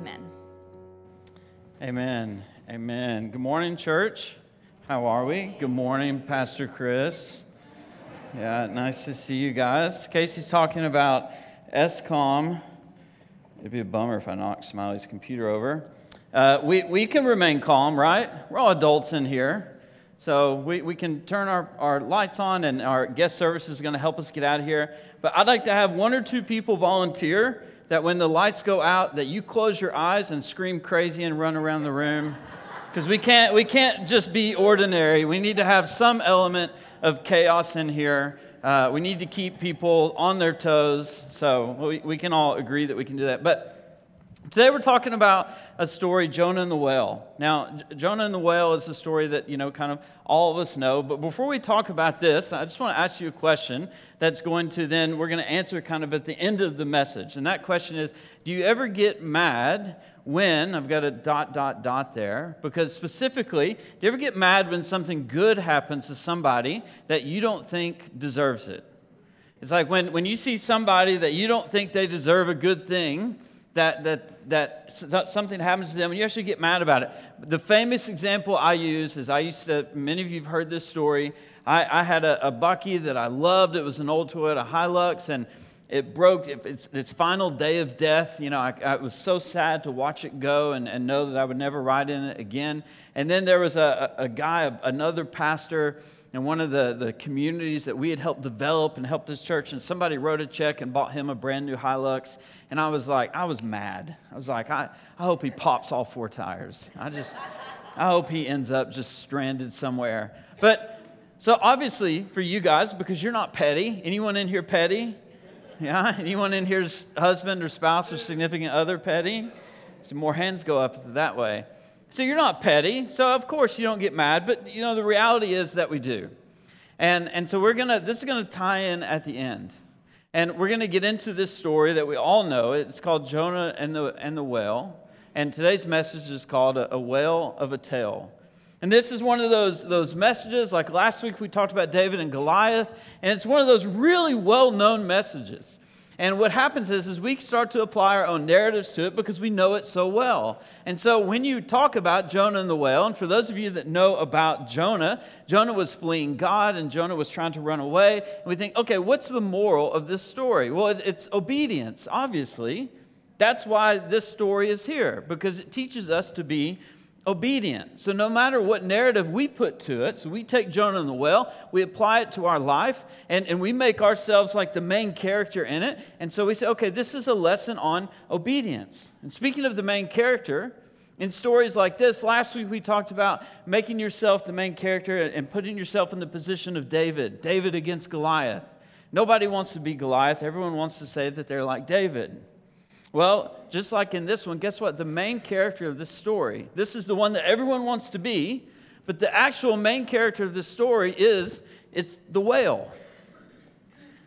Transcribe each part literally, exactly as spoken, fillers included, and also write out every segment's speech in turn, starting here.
Amen. Amen. Amen. Good morning, church. How are we? Good morning, Pastor Chris. Yeah, nice to see you guys. Casey's talking about Eskom. It'd be a bummer if I knocked Smiley's computer over. Uh, we, we can remain calm, right? We're all adults in here. So we, we can turn our, our lights on, and our guest service is going to help us get out of here. But I'd like to have one or two people volunteer that when the lights go out, that you close your eyes and scream crazy and run around the room. Because we can't, we can't just be ordinary. We need to have some element of chaos in here. Uh, we need to keep people on their toes. So we, we can all agree that we can do that. But today we're talking about a story, Jonah and the whale. Now, Jonah and the whale is a story that, you know, kind of all of us know. But before we talk about this, I just want to ask you a question that's going to then, we're going to answer kind of at the end of the message. And that question is, do you ever get mad when, I've got a dot, dot, dot there, because specifically, do you ever get mad when something good happens to somebody that you don't think deserves it? It's like when, when you see somebody that you don't think they deserve a good thing, That, that, that something happens to them, and you actually get mad about it. The famous example I use is I used to, many of you have heard this story. I, I had a, a Bucky that I loved. It was an old Toyota Hilux, and it broke its, its final day of death. You know, I, I was so sad to watch it go and, and know that I would never ride in it again. And then there was a, a guy, another pastor, in one of the, the communities that we had helped develop and helped this church, and somebody wrote a check and bought him a brand new Hilux. And I was like, I was mad. I was like, I, I hope he pops all four tires. I just, I hope he ends up just stranded somewhere. But so obviously for you guys, because you're not petty, anyone in here petty? Yeah, anyone in here's husband or spouse or significant other petty? Some more hands go up that way. So you're not petty, so of course you don't get mad, but you know the reality is that we do. And and so we're gonna this is gonna tie in at the end. And we're gonna get into this story that we all know. It's called Jonah and the and the whale. And today's message is called A, a Whale of a Tale. And this is one of those, those messages, like last week we talked about David and Goliath, and it's one of those really well-known messages. And what happens is, is we start to apply our own narratives to it because we know it so well. And so when you talk about Jonah and the whale, and for those of you that know about Jonah, Jonah was fleeing God and Jonah was trying to run away. And we think, okay, what's the moral of this story? Well, it's obedience, obviously. That's why this story is here, because it teaches us to be obedient. So no matter what narrative we put to it, so we take Jonah and the whale, we apply it to our life, and, and we make ourselves like the main character in it. And so we say, okay, this is a lesson on obedience. And speaking of the main character, in stories like this, last week we talked about making yourself the main character and putting yourself in the position of David, David against Goliath. Nobody wants to be Goliath. Everyone wants to say that they're like David. Well, just like in this one, guess what? The main character of this story, this is the one that everyone wants to be, but the actual main character of this story is, it's the whale.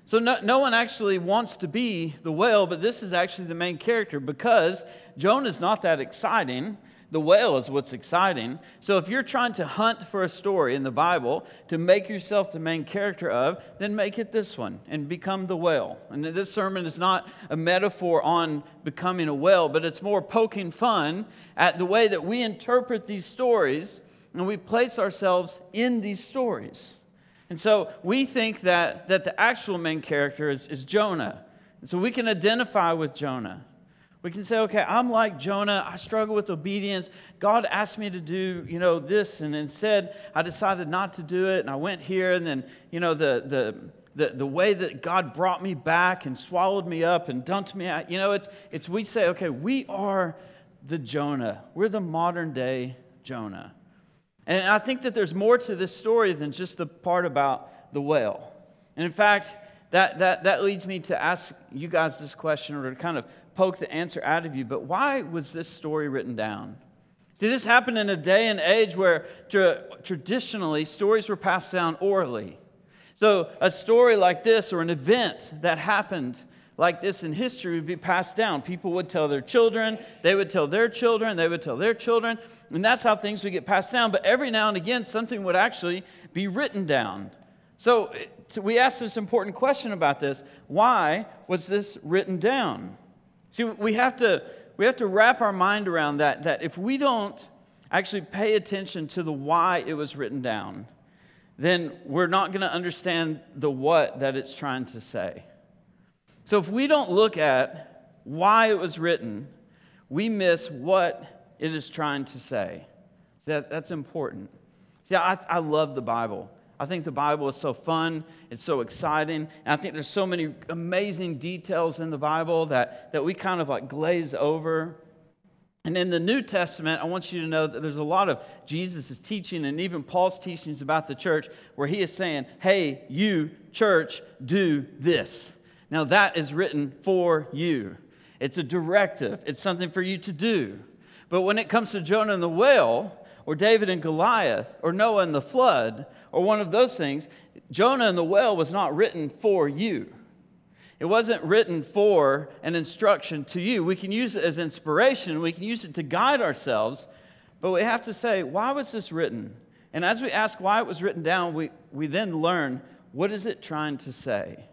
So no, no one actually wants to be the whale, but this is actually the main character because Jonah's not that exciting. The whale is what's exciting. So if you're trying to hunt for a story in the Bible to make yourself the main character of, then make it this one and become the whale. And this sermon is not a metaphor on becoming a whale, but it's more poking fun at the way that we interpret these stories and we place ourselves in these stories. And so we think that, that the actual main character is, is Jonah. And so we can identify with Jonah. We can say, okay, I'm like Jonah. I struggle with obedience. God asked me to do, you know, this, and instead I decided not to do it, and I went here, and then, you know, the the the, the way that God brought me back and swallowed me up and dumped me out. You know, it's it's we say, okay, we are the Jonah. We're the modern day Jonah. And I think that there's more to this story than just the part about the whale. And in fact, that that that leads me to ask you guys this question, or to kind of poke the answer out of you, but why was this story written down? See, this happened in a day and age where tra- traditionally stories were passed down orally. So a story like this, or an event that happened like this in history, would be passed down. People would tell their children, they would tell their children, they would tell their children, and that's how things would get passed down. But every now and again, something would actually be written down. So we asked this important question about this. Why was this written down? See, we have to we have to wrap our mind around that, that if we don't actually pay attention to the why it was written down, then we're not going to understand the what that it's trying to say. So if we don't look at why it was written, we miss what it is trying to say. So that, that's important. See, I, I love the Bible. I think the Bible is so fun. It's so exciting. And I think there's so many amazing details in the Bible that, that we kind of like glaze over. And in the New Testament, I want you to know that there's a lot of Jesus' teaching and even Paul's teachings about the church where he is saying, hey, you, church, do this. Now that is written for you. It's a directive. It's something for you to do. But when it comes to Jonah and the whale, or David and Goliath, or Noah and the flood, or one of those things, Jonah and the whale was not written for you. It wasn't written for an instruction to you. We can use it as inspiration. We can use it to guide ourselves. But we have to say, why was this written? And as we ask why it was written down, we, we then learn, what is it trying to say?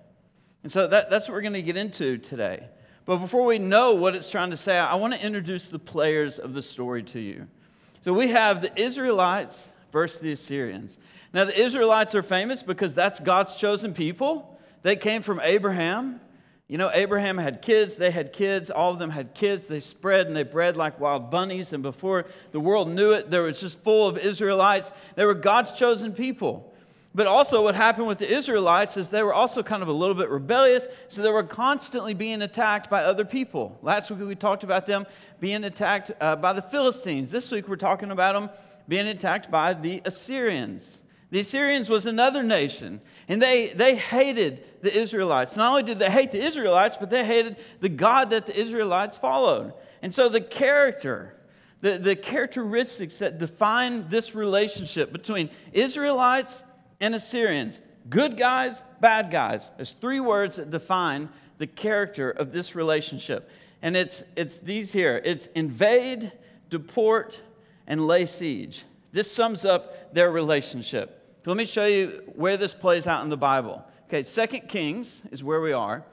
And so that, that's what we're going to get into today. But before we know what it's trying to say, I want to introduce the players of the story to you. So we have the Israelites versus the Assyrians. Now the Israelites are famous because that's God's chosen people. They came from Abraham. You know, Abraham had kids. They had kids. All of them had kids. They spread and they bred like wild bunnies. And before the world knew it, there was just full of Israelites. They were God's chosen people. But also what happened with the Israelites is they were also kind of a little bit rebellious. So they were constantly being attacked by other people. Last week we talked about them being attacked uh, by the Philistines. This week we're talking about them being attacked by the Assyrians. The Assyrians was another nation. And they, they hated the Israelites. Not only did they hate the Israelites, but they hated the God that the Israelites followed. And so the character... The, the characteristics that define this relationship between Israelites and Assyrians, good guys, bad guys. There's three words that define the character of this relationship. And it's, it's these here. It's invade, deport, and lay siege. This sums up their relationship. So let me show you where this plays out in the Bible. Okay, Second Kings is where we are.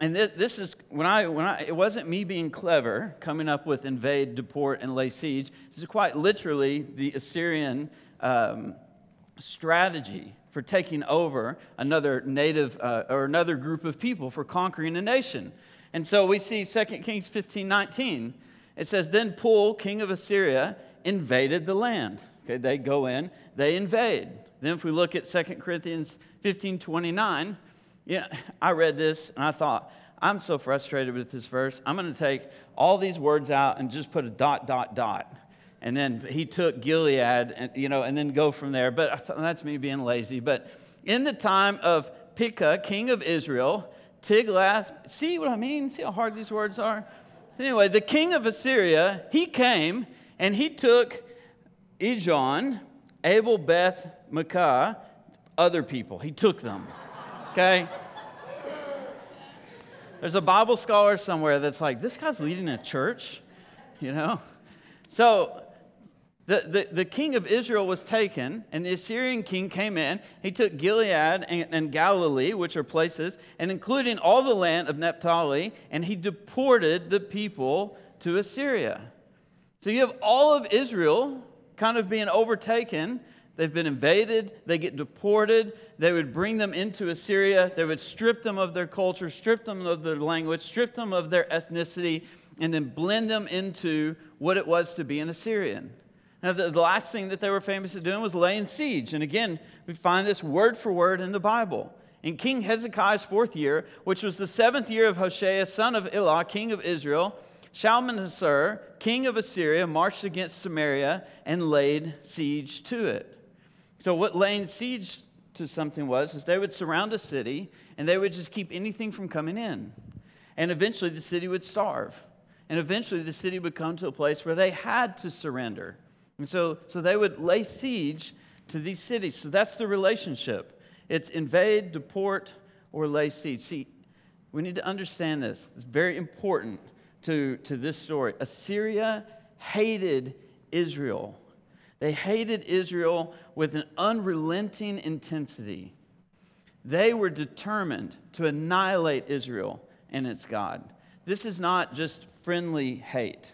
And this, this is, when I, when I, it wasn't me being clever coming up with invade, deport, and lay siege. This is quite literally the Assyrian um, strategy for taking over another native uh, or another group of people, for conquering a nation. And so we see Second Kings fifteen nineteen. It says, then Pul, king of Assyria, invaded the land. Okay, they go in, they invade. Then if we look at Second Corinthians fifteen twenty-nine, yeah, I read this and I thought, I'm so frustrated with this verse. I'm going to take all these words out and just put a dot, dot, dot. And then he took Gilead, and, you know, and then go from there. But I thought, that's me being lazy. But in the time of Pekah, king of Israel, Tiglath, see what I mean? See how hard these words are? Anyway, the king of Assyria, he came and he took Ejon, Abel, Beth, Mecca, other people. He took them. Okay? There's a Bible scholar somewhere that's like, this guy's leading a church, you know? So the, the, the king of Israel was taken, and the Assyrian king came in. He took Gilead and, and Galilee, which are places, and including all the land of Nephtali, and he deported the people to Assyria. So you have all of Israel kind of being overtaken. They've been invaded. They get deported. They would bring them into Assyria. They would strip them of their culture, strip them of their language, strip them of their ethnicity, and then blend them into what it was to be an Assyrian. Now, the, the last thing that they were famous at doing was laying siege. And again, we find this word for word in the Bible. In King Hezekiah's fourth year, which was the seventh year of Hoshea, son of Elah, king of Israel, Shalmaneser, king of Assyria, marched against Samaria and laid siege to it. So what laying siege to something was, is they would surround a city, and they would just keep anything from coming in. And eventually the city would starve. And eventually the city would come to a place where they had to surrender. And so, so they would lay siege to these cities. So that's the relationship. It's invade, deport, or lay siege. See, we need to understand this. It's very important to, to this story. Assyria hated Israel. They hated Israel with an unrelenting intensity. They were determined to annihilate Israel and its God. This is not just friendly hate.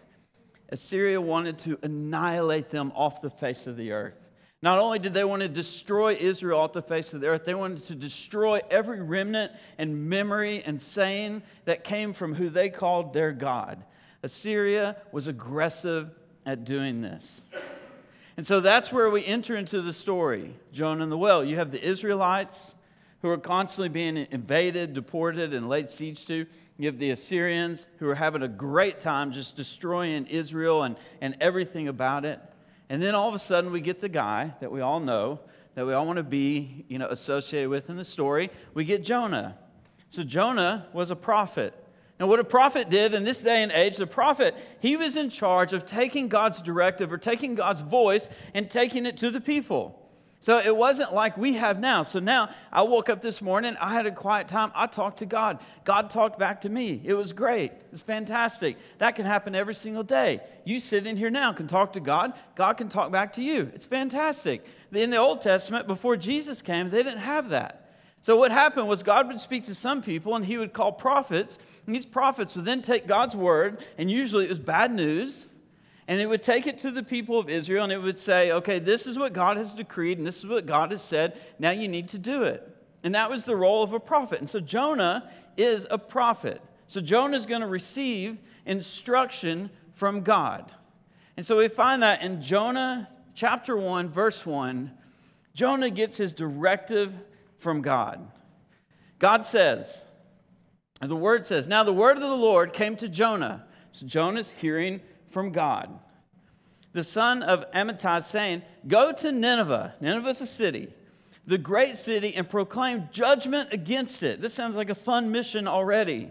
Assyria wanted to annihilate them off the face of the earth. Not only did they want to destroy Israel off the face of the earth, they wanted to destroy every remnant and memory and saying that came from who they called their God. Assyria was aggressive at doing this. And so that's where we enter into the story, Jonah and the well. You have the Israelites who are constantly being invaded, deported, and laid siege to. You have the Assyrians who are having a great time just destroying Israel and, and everything about it. And then all of a sudden we get the guy that we all know, that we all want to be, you know, associated with in the story. We get Jonah. So Jonah was a prophet. And what a prophet did in this day and age, the prophet, he was in charge of taking God's directive or taking God's voice and taking it to the people. So it wasn't like we have now. So now I woke up this morning, I had a quiet time, I talked to God. God talked back to me. It was great. It was fantastic. That can happen every single day. You sitting here now can talk to God. God can talk back to you. It's fantastic. In the Old Testament, before Jesus came, they didn't have that. So what happened was God would speak to some people and he would call prophets. And these prophets would then take God's word, and usually it was bad news, and it would take it to the people of Israel and it would say, okay, this is what God has decreed and this is what God has said. Now you need to do it. And that was the role of a prophet. And so Jonah is a prophet. So Jonah is going to receive instruction from God. And so we find that in Jonah chapter one, verse one, Jonah gets his directive from God. God says, and the word says, now the word of the Lord came to Jonah. So Jonah's hearing from God. The son of Amittai, saying, go to Nineveh. Nineveh's a city, the great city, and proclaim judgment against it. This sounds like a fun mission already.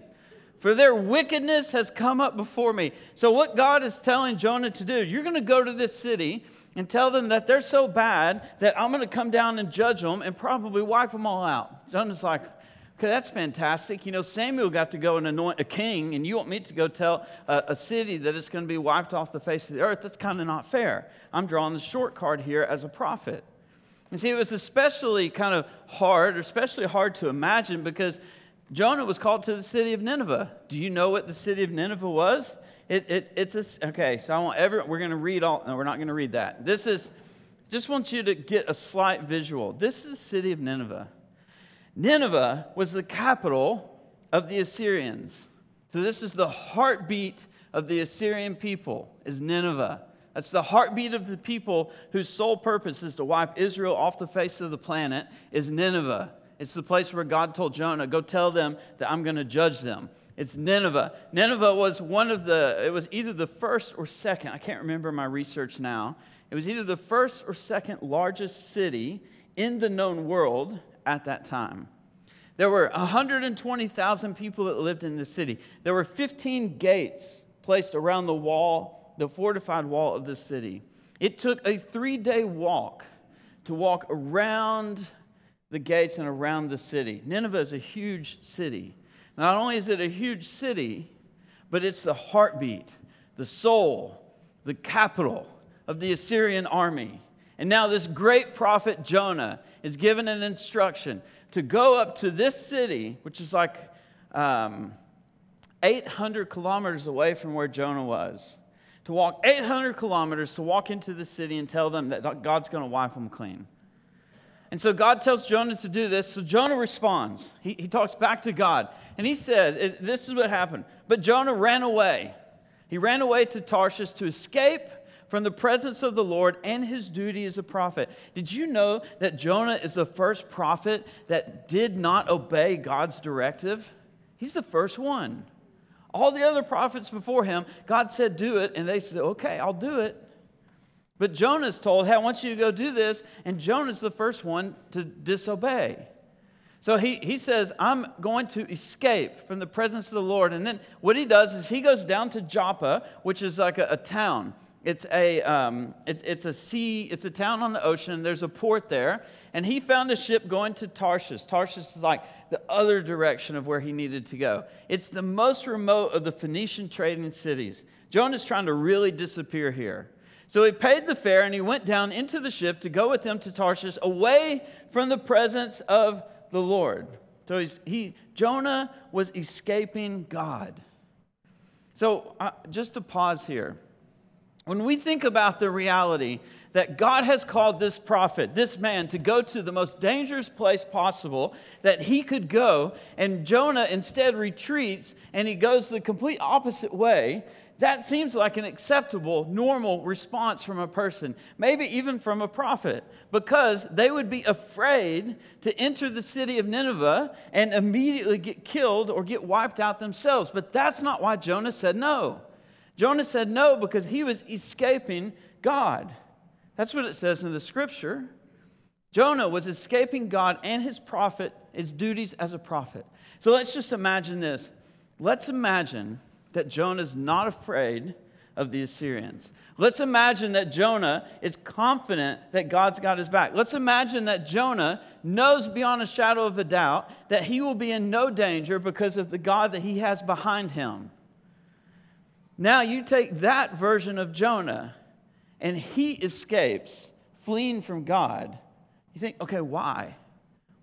For their wickedness has come up before me. So what God is telling Jonah to do, you're going to go to this city and tell them that they're so bad that I'm going to come down and judge them and probably wipe them all out. Jonah's like, okay, that's fantastic. You know, Samuel got to go and anoint a king, and you want me to go tell a, a city that it's going to be wiped off the face of the earth? That's kind of not fair. I'm drawing the short card here as a prophet. And see, it was especially kind of hard, or especially hard to imagine, because Jonah was called to the city of Nineveh. Do you know what the city of Nineveh was? It, it, it's a, okay, so I want everyone, we're going to read all, no, we're not going to read that. This is, just want you to get a slight visual. This is the city of Nineveh. Nineveh was the capital of the Assyrians. So this is the heartbeat of the Assyrian people, is Nineveh. That's the heartbeat of the people whose sole purpose is to wipe Israel off the face of the planet, is Nineveh. It's the place where God told Jonah, go tell them that I'm going to judge them. It's Nineveh. Nineveh was one of the, it was either the first or second, I can't remember my research now. It was either the first or second largest city in the known world at that time. There were one hundred twenty thousand people that lived in the city. There were fifteen gates placed around the wall, the fortified wall of the city. It took a three-day walk to walk around the gates and around the city. Nineveh is a huge city. Not only is it a huge city, but it's the heartbeat, the soul, the capital of the Assyrian army. And now this great prophet Jonah is given an instruction to go up to this city, which is like um, eight hundred kilometers away from where Jonah was, to walk eight hundred kilometers to walk into the city and tell them that God's going to wipe them clean. And so God tells Jonah to do this. So Jonah responds. He, he talks back to God. And he says, it, this is what happened. But Jonah ran away. He ran away to Tarshish to escape from the presence of the Lord and his duty as a prophet. Did you know that Jonah is the first prophet that did not obey God's directive? He's the first one. All the other prophets before him, God said, do it. And they said, okay, I'll do it. But Jonah's told, hey, I want you to go do this. And Jonah's the first one to disobey. So he, he says, I'm going to escape from the presence of the Lord. And then what he does is he goes down to Joppa, which is like a, a town. It's a, um, it's, it's a sea, it's a town on the ocean. There's a port there. And he found a ship going to Tarshish. Tarshish is like the other direction of where he needed to go. It's the most remote of the Phoenician trading cities. Jonah's trying to really disappear here. So he paid the fare and he went down into the ship to go with them to Tarshish, away from the presence of the Lord. So he's, he, Jonah was escaping God. So uh, just to pause here. When we think about the reality that God has called this prophet, this man, to go to the most dangerous place possible that he could go, and Jonah instead retreats and he goes the complete opposite way, that seems like an acceptable, normal response from a person, maybe even from a prophet, because they would be afraid to enter the city of Nineveh and immediately get killed or get wiped out themselves. But that's not why Jonah said no. Jonah said no because he was escaping God. That's what it says in the scripture. Jonah was escaping God and his prophet, his duties as a prophet. So let's just imagine this. Let's imagine that Jonah's not afraid of the Assyrians. Let's imagine that Jonah is confident that God's got his back. Let's imagine that Jonah knows beyond a shadow of a doubt that he will be in no danger because of the God that he has behind him. Now you take that version of Jonah, and he escapes, fleeing from God. You think, okay, why?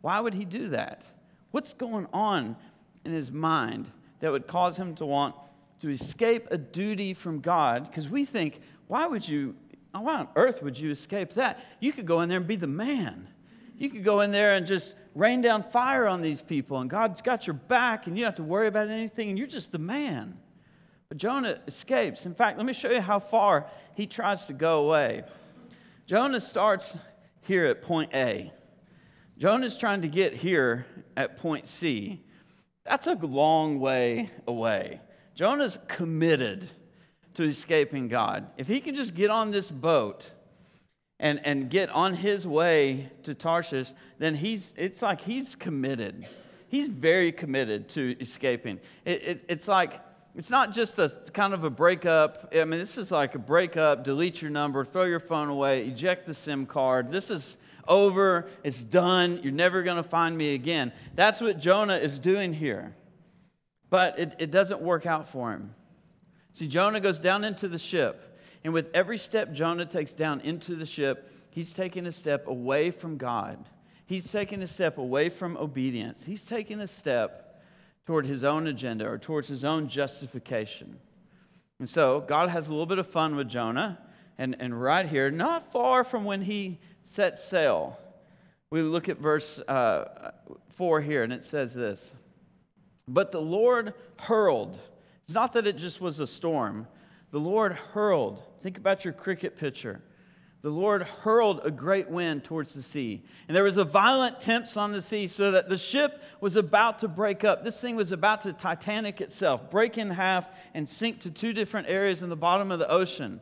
Why would he do that? What's going on in his mind that would cause him to want to escape a duty from God? Because we think, why would you, why on earth would you escape that? You could go in there and be the man. You could go in there and just rain down fire on these people, and God's got your back, and you don't have to worry about anything, and you're just the man. But Jonah escapes. In fact, let me show you how far he tries to go away. Jonah starts here at point A. Jonah's trying to get here at point C. That's a long way away. Jonah's committed to escaping God. If he can just get on this boat and, and get on his way to Tarshish, then he's it's like he's committed. He's very committed to escaping. It, it, it's like... It's not just a kind of a breakup. I mean, this is like a breakup, delete your number, throw your phone away, eject the SIM card. This is over. It's done. You're never going to find me again. That's what Jonah is doing here. But it, it doesn't work out for him. See, Jonah goes down into the ship. And with every step Jonah takes down into the ship, he's taking a step away from God. He's taking a step away from obedience. He's taking a step toward his own agenda or towards his own justification. And so God has a little bit of fun with Jonah. And, and right here, not far from when he set sail, we look at verse uh, four here, and it says this. But the Lord hurled. It's not that it just was a storm. The Lord hurled. Think about your cricket pitcher. The Lord hurled a great wind towards the sea, and there was a violent tempest on the sea, so that the ship was about to break up. This thing was about to Titanic itself, break in half and sink to two different areas in the bottom of the ocean.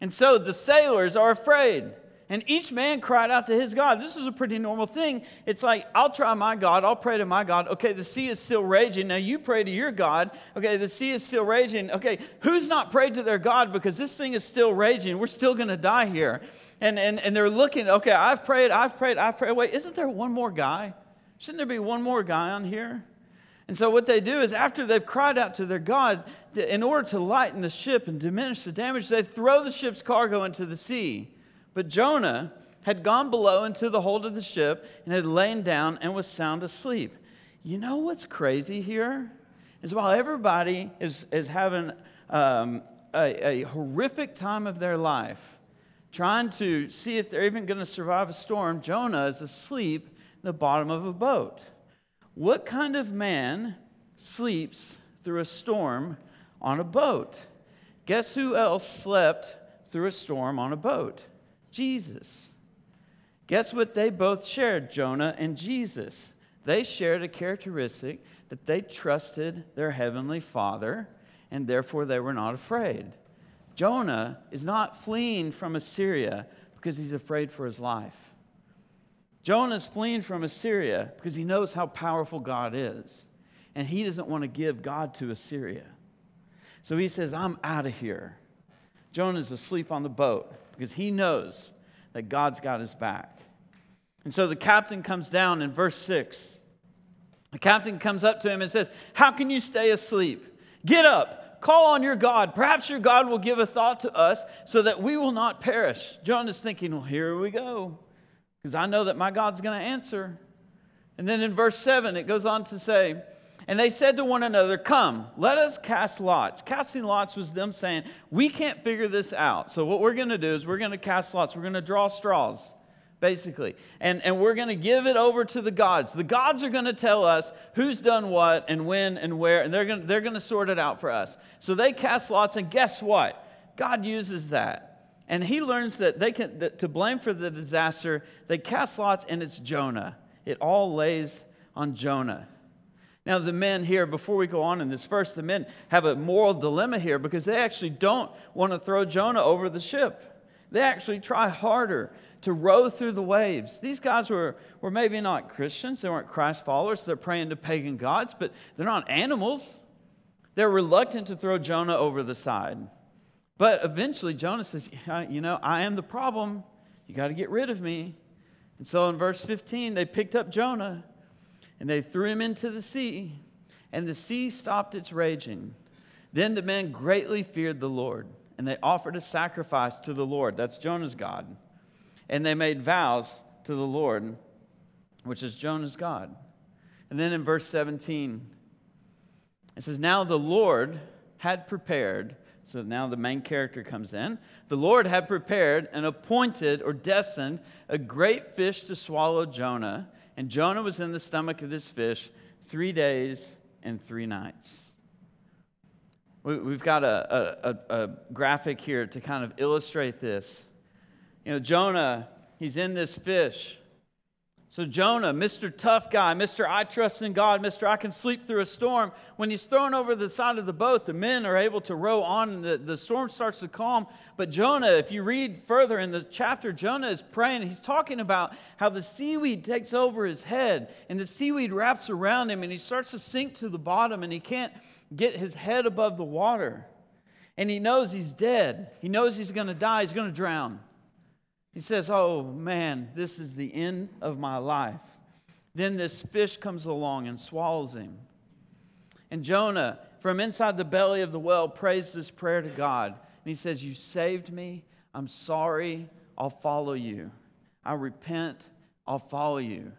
And so the sailors are afraid, and each man cried out to his God. This is a pretty normal thing. It's like, I'll try my God. I'll pray to my God. Okay, the sea is still raging. Now you pray to your God. Okay, the sea is still raging. Okay, who's not prayed to their God because this thing is still raging? We're still going to die here. And, and, and they're looking, okay, I've prayed, I've prayed, I've prayed. Wait, isn't there one more guy? Shouldn't there be one more guy on here? And so what they do is after they've cried out to their God, in order to lighten the ship and diminish the damage, they throw the ship's cargo into the sea. But Jonah had gone below into the hold of the ship and had lain down and was sound asleep. You know what's crazy here? Is while everybody is, is having um, a, a horrific time of their life, trying to see if they're even going to survive a storm, Jonah is asleep in the bottom of a boat. What kind of man sleeps through a storm on a boat? Guess who else slept through a storm on a boat? Jesus. Guess what they both shared, Jonah and Jesus? They shared a characteristic that they trusted their heavenly Father, and therefore they were not afraid. Jonah is not fleeing from Assyria because he's afraid for his life. Jonah's fleeing from Assyria because he knows how powerful God is, and he doesn't want to give God to Assyria. So he says, I'm out of here. Jonah's asleep on the boat, because he knows that God's got his back. And so the captain comes down in verse six. The captain comes up to him and says, how can you stay asleep? Get up, call on your God. Perhaps your God will give a thought to us so that we will not perish. Jonah's thinking, well, here we go, because I know that my God's going to answer. And then in verse seven, it goes on to say, And they said to one another, come, let us cast lots. Casting lots was them saying, we can't figure this out. So what we're going to do is we're going to cast lots. We're going to draw straws, basically. And, and we're going to give it over to the gods. The gods are going to tell us who's done what and when and where. And they're going to, they're going to sort it out for us. So they cast lots. And guess what? God uses that. And he learns that they can that to blame for the disaster. They cast lots, and it's Jonah. It all lays on Jonah. Now, the men here, before we go on in this verse, the men have a moral dilemma here because they actually don't want to throw Jonah over the ship. They actually try harder to row through the waves. These guys were, were maybe not Christians. They weren't Christ followers. They're praying to pagan gods, but they're not animals. They're reluctant to throw Jonah over the side. But eventually, Jonah says, yeah, you know, I am the problem. You got to get rid of me. And so in verse fifteen, they picked up Jonah. And they threw him into the sea, and the sea stopped its raging. Then the men greatly feared the Lord, and they offered a sacrifice to the Lord. That's Jonah's God. And they made vows to the Lord, which is Jonah's God. And then in verse seventeen, it says, now the Lord had prepared, so now the main character comes in, the Lord had prepared and appointed or destined a great fish to swallow Jonah. And Jonah was in the stomach of this fish three days and three nights. We, we've got a, a, a, a graphic here to kind of illustrate this. You know, Jonah, he's in this fish. So Jonah, Mister Tough Guy, Mister I Trust in God, Mister I Can Sleep Through a Storm, when he's thrown over the side of the boat, the men are able to row on, and the, the storm starts to calm. But Jonah, if you read further in the chapter, Jonah is praying. He's talking about how the seaweed takes over his head, and the seaweed wraps around him, and he starts to sink to the bottom, and he can't get his head above the water. And he knows he's dead. He knows he's going to die. He's going to drown. He says, oh, man, this is the end of my life. Then this fish comes along and swallows him. And Jonah, from inside the belly of the whale, prays this prayer to God. And he says, you saved me. I'm sorry. I'll follow you. I repent. I'll follow you.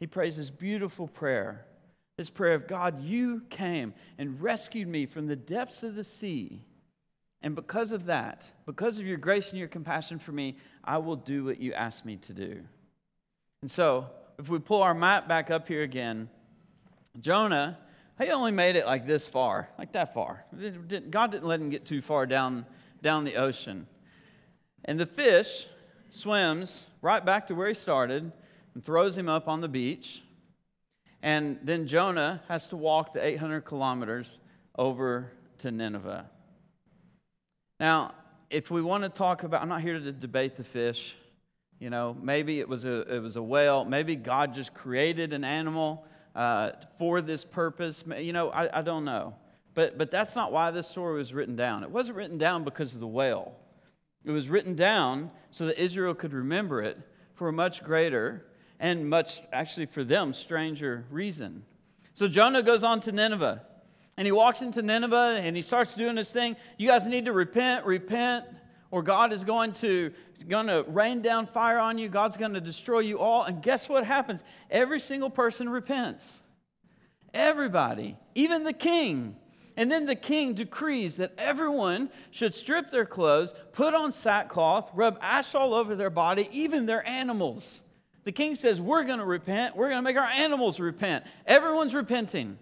He prays this beautiful prayer, this prayer of God, you came and rescued me from the depths of the sea. And because of that, because of your grace and your compassion for me, I will do what you asked me to do. And so, if we pull our map back up here again, Jonah, he only made it like this far, like that far. God didn't let him get too far down, down the ocean. And the fish swims right back to where he started and throws him up on the beach. And then Jonah has to walk the eight hundred kilometers over to Nineveh. Now, if we want to talk about, I'm not here to debate the fish. You know, maybe it was a, it was a whale. Maybe God just created an animal uh, for this purpose. You know, I, I don't know. But, but that's not why this story was written down. It wasn't written down because of the whale. It was written down so that Israel could remember it for a much greater and much, actually for them, stranger reason. So Jonah goes on to Nineveh. And he walks into Nineveh and he starts doing this thing. You guys need to repent, repent, or God is going to, going to rain down fire on you. God's going to destroy you all. And guess what happens? Every single person repents. Everybody, even the king. And then the king decrees that everyone should strip their clothes, put on sackcloth, rub ash all over their body, even their animals. The king says, we're going to repent. We're going to make our animals repent. Everyone's repenting.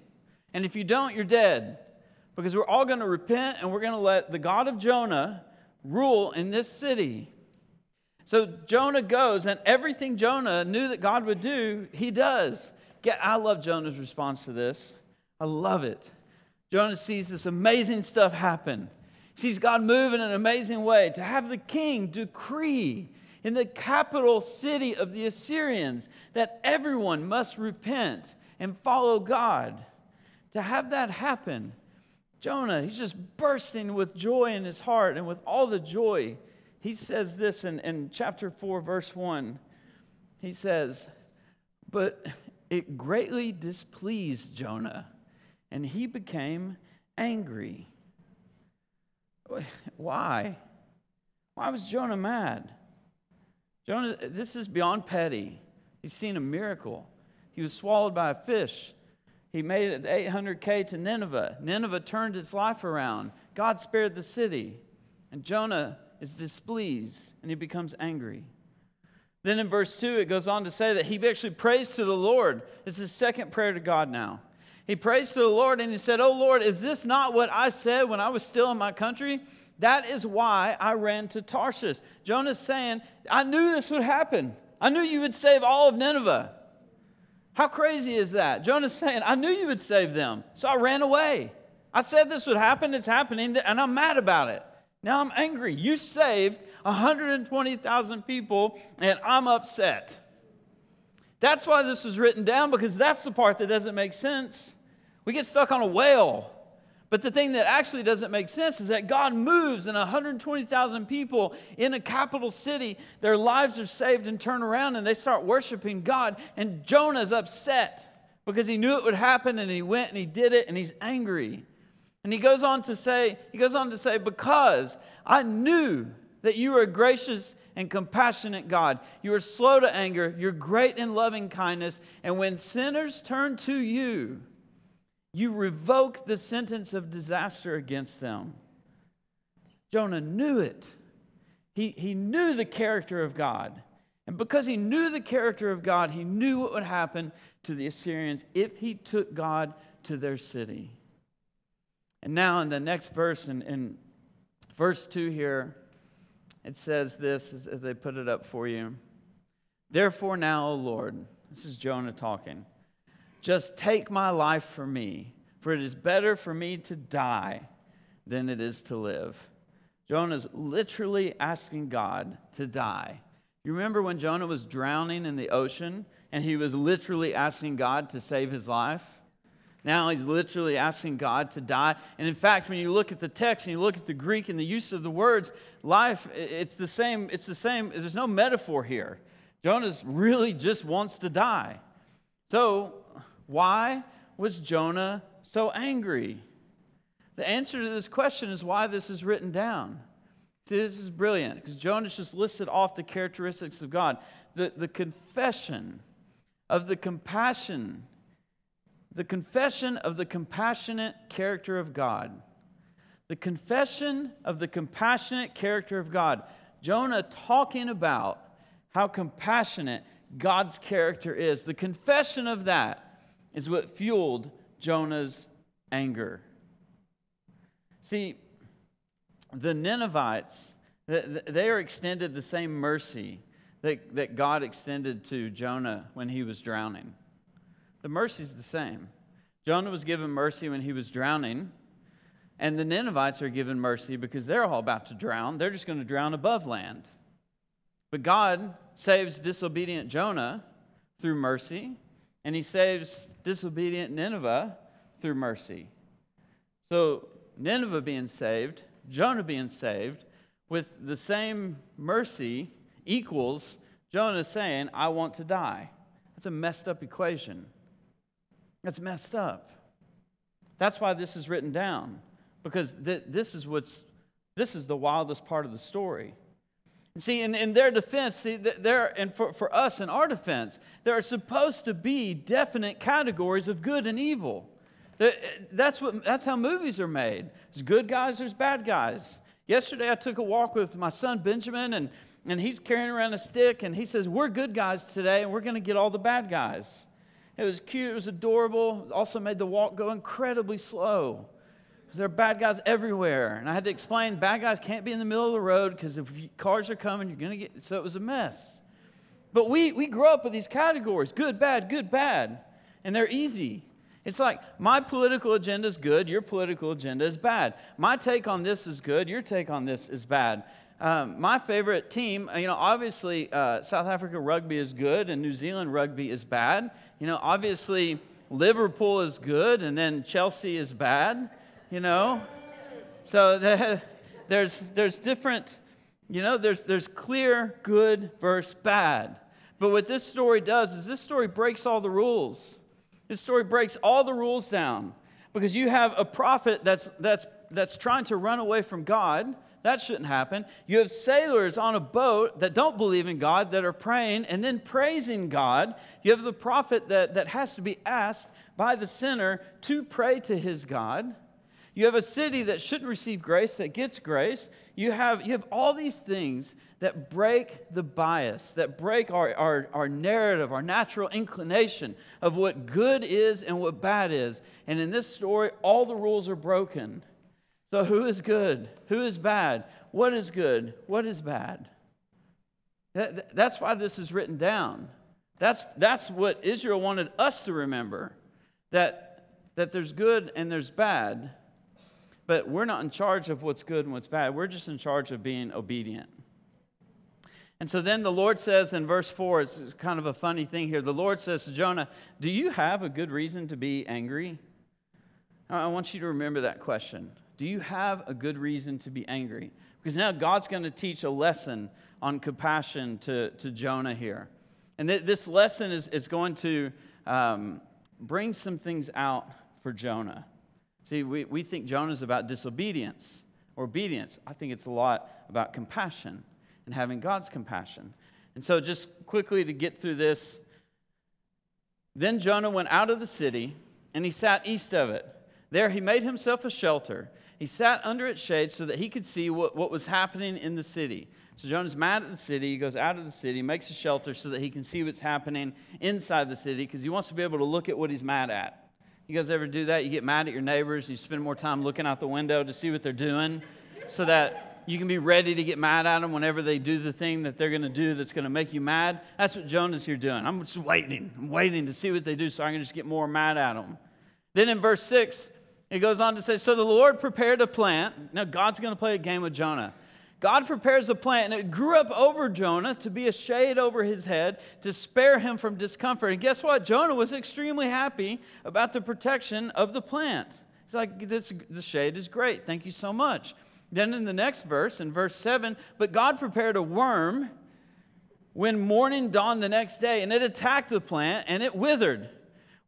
And if you don't, you're dead. Because we're all going to repent and we're going to let the God of Jonah rule in this city. So Jonah goes, and everything Jonah knew that God would do, he does. Yeah, I love Jonah's response to this. I love it. Jonah sees this amazing stuff happen. He sees God move in an amazing way. To have the king decree in the capital city of the Assyrians that everyone must repent and follow God. To have that happen, Jonah, he's just bursting with joy in his heart. And with all the joy, he says this in, in chapter four, verse one. He says, but it greatly displeased Jonah, and he became angry. Why? Why was Jonah mad? Jonah, this is beyond petty. He's seen a miracle. He was swallowed by a fish. He made it eight hundred K to Nineveh. Nineveh turned its life around. God spared the city. And Jonah is displeased, and he becomes angry. Then in verse two, it goes on to say that he actually prays to the Lord. It's his second prayer to God now. He prays to the Lord, and he said, "Oh, Lord, is this not what I said when I was still in my country? That is why I ran to Tarshish." Jonah's saying, I knew this would happen. I knew you would save all of Nineveh. How crazy is that? Jonah's saying, I knew you would save them, so I ran away. I said this would happen, it's happening, and I'm mad about it. Now I'm angry. You saved one hundred twenty thousand people, and I'm upset. That's why this was written down, because that's the part that doesn't make sense. We get stuck on a whale. But the thing that actually doesn't make sense is that God moves and one hundred twenty thousand people in a capital city, their lives are saved and turn around and they start worshiping God. And Jonah's upset because he knew it would happen and he went and he did it and he's angry. And he goes on to say, he goes on to say, because I knew that you were a gracious and compassionate God. You are slow to anger. You're great in loving kindness. And when sinners turn to you, you revoke the sentence of disaster against them. Jonah knew it. He, he knew the character of God. And because he knew the character of God, he knew what would happen to the Assyrians if he took God to their city. And now in the next verse, in, in verse two here, it says this, as they put it up for you. Therefore now, O Lord, this is Jonah talking, just take my life from me, for it is better for me to die than it is to live. Jonah's literally asking God to die. You remember when Jonah was drowning in the ocean and he was literally asking God to save his life? Now he's literally asking God to die. And in fact, when you look at the text and you look at the Greek and the use of the words, life, it's the same. It's the same. There's no metaphor here. Jonah really just wants to die. So why was Jonah so angry? The answer to this question is why this is written down. See, this is brilliant, because Jonah just listed off the characteristics of God. The, the confession of the compassion, the confession of the compassionate character of God. The confession of the compassionate character of God. Jonah talking about how compassionate God's character is. The confession of that is what fueled Jonah's anger. See, the Ninevites, they are extended the same mercy that, that God extended to Jonah when he was drowning. The mercy's the same. Jonah was given mercy when he was drowning, and the Ninevites are given mercy because they're all about to drown. They're just going to drown above land. But God saves disobedient Jonah through mercy, and he saves disobedient Nineveh through mercy. So Nineveh being saved, Jonah being saved, with the same mercy equals Jonah saying, I want to die. That's a messed up equation. That's messed up. That's why this is written down. Because th this is what's, this is the wildest part of the story. See, in, in their defense, see, there, and for, for us in our defense, there are supposed to be definite categories of good and evil. That's, what, that's how movies are made. There's good guys, there's bad guys. Yesterday I took a walk with my son Benjamin, and, and he's carrying around a stick, and he says, we're good guys today, and we're going to get all the bad guys. It was cute, it was adorable, it also made the walk go incredibly slow. Because there are bad guys everywhere. And I had to explain, bad guys can't be in the middle of the road because if cars are coming, you're going to get... So it was a mess. But we, we grow up with these categories, good, bad, good, bad. And they're easy. It's like, my political agenda is good, your political agenda is bad. My take on this is good, your take on this is bad. Um, my favorite team, you know, obviously uh, South Africa rugby is good and New Zealand rugby is bad. You know, obviously Liverpool is good and then Chelsea is bad. You know, so the, there's, there's different, you know, there's, there's clear good versus bad. But what this story does is this story breaks all the rules. This story breaks all the rules down because you have a prophet that's, that's, that's trying to run away from God. That shouldn't happen. You have sailors on a boat that don't believe in God, that are praying and then praising God. You have the prophet that, that has to be asked by the sinner to pray to his God. You have a city that shouldn't receive grace, that gets grace. You have, you have all these things that break the bias, that break our, our, our narrative, our natural inclination of what good is and what bad is. And in this story, all the rules are broken. So who is good? Who is bad? What is good? What is bad? That, that's why this is written down. That's, that's what Israel wanted us to remember, that, that there's good and there's bad, but we're not in charge of what's good and what's bad. We're just in charge of being obedient. And so then the Lord says in verse four, it's kind of a funny thing here. The Lord says to Jonah, do you have a good reason to be angry? I want you to remember that question. Do you have a good reason to be angry? Because now God's going to teach a lesson on compassion to, to Jonah here. And th this lesson is, is going to um, bring some things out for Jonah. See, we, we think Jonah's about disobedience or obedience. I think it's a lot about compassion and having God's compassion. And so just quickly to get through this. Then Jonah went out of the city, and he sat east of it. There he made himself a shelter. He sat under its shade so that he could see what, what was happening in the city. So Jonah's mad at the city. He goes out of the city, makes a shelter so that he can see what's happening inside the city, because he wants to be able to look at what he's mad at. You guys ever do that? You get mad at your neighbors, and you spend more time looking out the window to see what they're doing so that you can be ready to get mad at them whenever they do the thing that they're going to do that's going to make you mad. That's what Jonah's here doing. I'm just waiting. I'm waiting to see what they do so I can just get more mad at them. Then in verse six, it goes on to say, so the Lord prepared a plant. Now God's going to play a game with Jonah. God prepares a plant, and it grew up over Jonah to be a shade over his head, to spare him from discomfort. And guess what? Jonah was extremely happy about the protection of the plant. He's like, this, the shade is great. Thank you so much. Then in the next verse, in verse seven, but God prepared a worm when morning dawned the next day, and it attacked the plant, and it withered.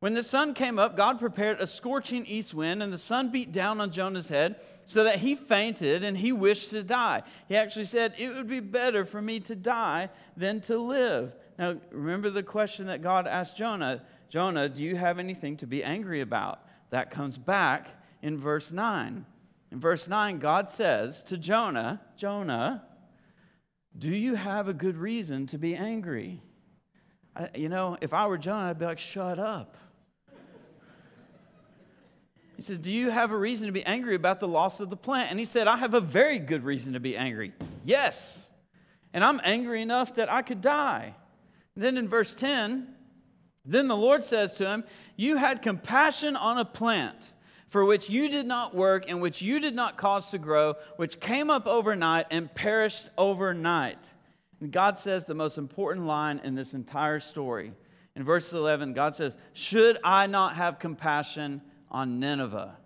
When the sun came up, God prepared a scorching east wind, and the sun beat down on Jonah's head so that he fainted, and he wished to die. He actually said, it would be better for me to die than to live. Now, remember the question that God asked Jonah. Jonah, do you have anything to be angry about? That comes back in verse nine. In verse nine, God says to Jonah, Jonah, do you have a good reason to be angry? I, you know, if I were Jonah, I'd be like, shut up. He says, do you have a reason to be angry about the loss of the plant? And he said, I have a very good reason to be angry. Yes. And I'm angry enough that I could die. And then in verse ten, then the Lord says to him, you had compassion on a plant for which you did not work, and which you did not cause to grow, which came up overnight and perished overnight. And God says the most important line in this entire story. In verse eleven, God says, should I not have compassion on Nineveh,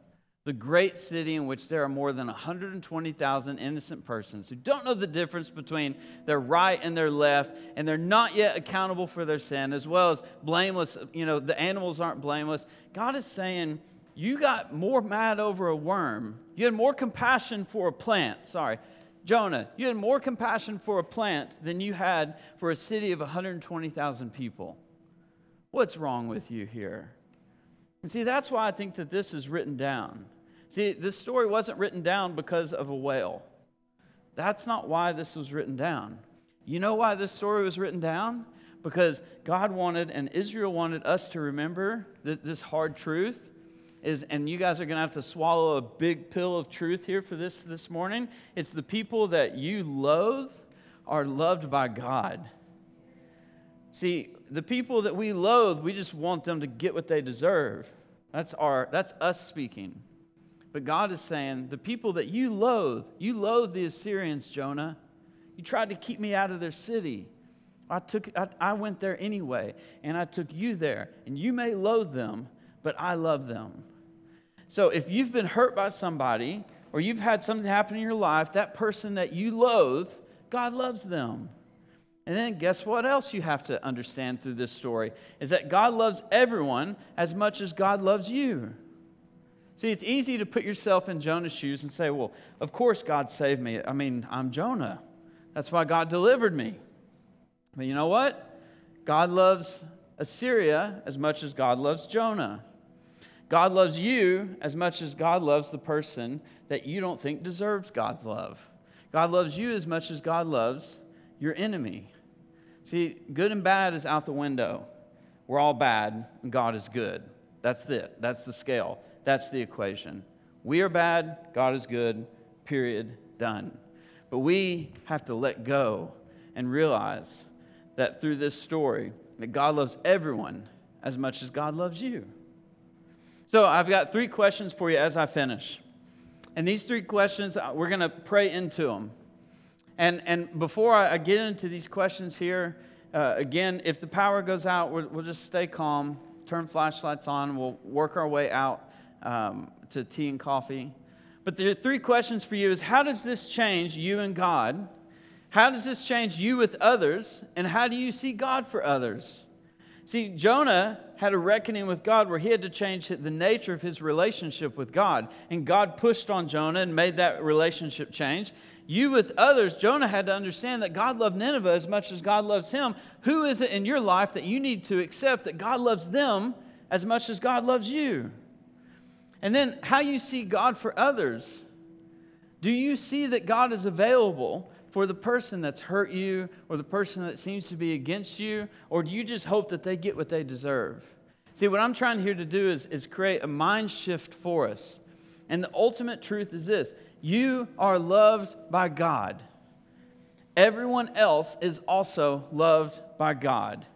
the great city in which there are more than one hundred twenty thousand innocent persons who don't know the difference between their right and their left, and they're not yet accountable for their sin, as well as blameless, you know, the animals aren't blameless. God is saying, you got more mad over a worm. You had more compassion for a plant. Sorry, Jonah, you had more compassion for a plant than you had for a city of one hundred twenty thousand people. What's wrong with you here? And see, that's why I think that this is written down. See, this story wasn't written down because of a whale. That's not why this was written down. You know why this story was written down? Because God wanted, and Israel wanted us to remember that this hard truth is, and you guys are going to have to swallow a big pill of truth here for this this morning. It's the people that you loathe are loved by God. See, the people that we loathe, we just want them to get what they deserve. That's our, that's us speaking. But God is saying, the people that you loathe, you loathe the Assyrians, Jonah. You tried to keep me out of their city. I took, I, I went there anyway, and I took you there. And you may loathe them, but I love them. So if you've been hurt by somebody, or you've had something happen in your life, that person that you loathe, God loves them. And then guess what else you have to understand through this story? Is that God loves everyone as much as God loves you. See, it's easy to put yourself in Jonah's shoes and say, well, of course God saved me. I mean, I'm Jonah. That's why God delivered me. But you know what? God loves Assyria as much as God loves Jonah. God loves you as much as God loves the person that you don't think deserves God's love. God loves you as much as God loves your enemy. See, good and bad is out the window. We're all bad, and God is good. That's it. That's the scale. That's the equation. We are bad, God is good, period, done. But we have to let go and realize that through this story, that God loves everyone as much as God loves you. So I've got three questions for you as I finish. And these three questions, we're going to pray into them. And, and before I get into these questions here, uh, again, if the power goes out, we'll, we'll just stay calm, turn flashlights on, we'll work our way out um, to tea and coffee. But the three questions for you is, how does this change you and God? How does this change you with others? And how do you see God for others? See, Jonah had a reckoning with God where he had to change the nature of his relationship with God. And God pushed on Jonah and made that relationship change. You with others, Jonah had to understand that God loved Nineveh as much as God loves him. Who is it in your life that you need to accept that God loves them as much as God loves you? And then how you see God for others. Do you see that God is available for the person that's hurt you or the person that seems to be against you? Or do you just hope that they get what they deserve? See, what I'm trying here to do is, is create a mind shift for us. And the ultimate truth is this. You are loved by God. Everyone else is also loved by God.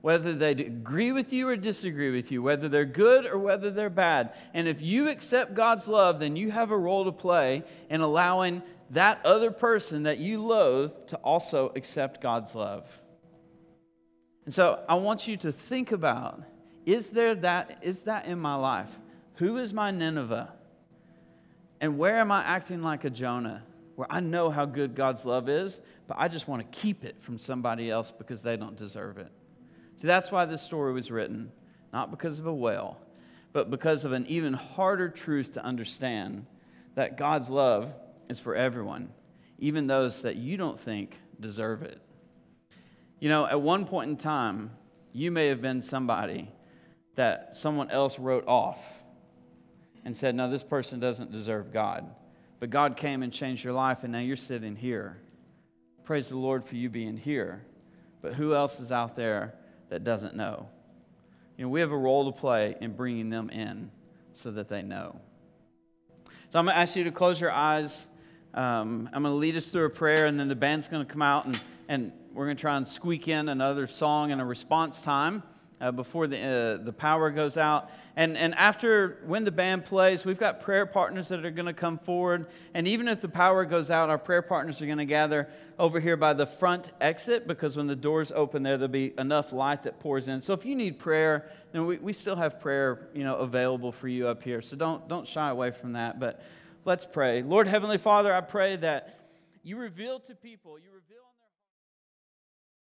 Whether they agree with you or disagree with you. Whether they're good or whether they're bad. And if you accept God's love, then you have a role to play in allowing that other person that you loathe to also accept God's love. And so I want you to think about, is there that, is that in my life? Who is my Nineveh? And where am I acting like a Jonah? Where I know how good God's love is, but I just want to keep it from somebody else because they don't deserve it. See, that's why this story was written. Not because of a whale, but because of an even harder truth to understand, that God's love is for everyone, even those that you don't think deserve it. You know, at one point in time, you may have been somebody that someone else wrote off and said, no, this person doesn't deserve God. But God came and changed your life, and now you're sitting here. Praise the Lord for you being here. But who else is out there that doesn't know? You know, we have a role to play in bringing them in so that they know. So I'm going to ask you to close your eyes. Um, I'm going to lead us through a prayer, and then the band's going to come out, and, and we're going to try and squeak in another song and a response time uh, before the, uh, the power goes out. And, and after, when the band plays, we've got prayer partners that are going to come forward. And even if the power goes out, our prayer partners are going to gather over here by the front exit, because when the doors open there, there'll be enough light that pours in. So if you need prayer, then we, we still have prayer, you know, available for you up here. So don't, don't shy away from that. But let's pray. Lord Heavenly Father, I pray that you reveal to people, you reveal